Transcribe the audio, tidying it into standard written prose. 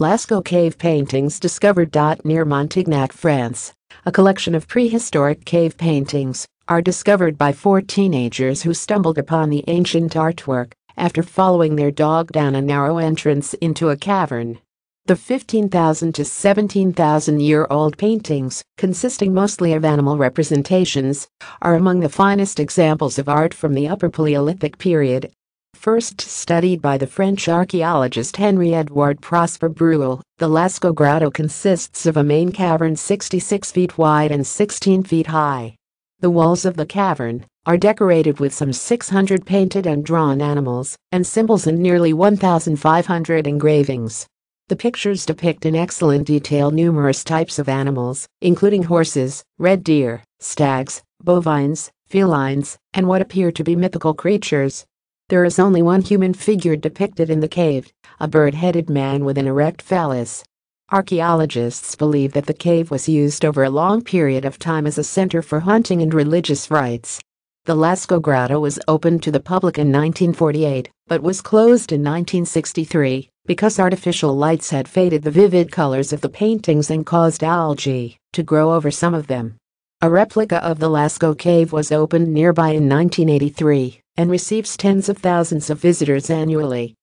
Lascaux cave paintings discovered. Near Montignac, France, a collection of prehistoric cave paintings are discovered by four teenagers who stumbled upon the ancient artwork after following their dog down a narrow entrance into a cavern. The 15,000 to 17,000-year-old paintings, consisting mostly of animal representations, are among the finest examples of art from the Upper Paleolithic period, first studied by the French archaeologist Henri-Édouard-Prosper Breuil. The Lascaux grotto consists of a main cavern 66 feet wide and 16 feet high. The walls of the cavern are decorated with some 600 painted and drawn animals and symbols and nearly 1,500 engravings. The pictures depict in excellent detail numerous types of animals, including horses, red deer, stags, bovines, felines, and what appear to be mythical creatures. There is only one human figure depicted in the cave, a bird-headed man with an erect phallus. Archaeologists believe that the cave was used over a long period of time as a center for hunting and religious rites. The Lascaux grotto was opened to the public in 1948, but was closed in 1963 because artificial lights had faded the vivid colors of the paintings and caused algae to grow over some of them. A replica of the Lascaux cave was opened nearby in 1983. And receives tens of thousands of visitors annually.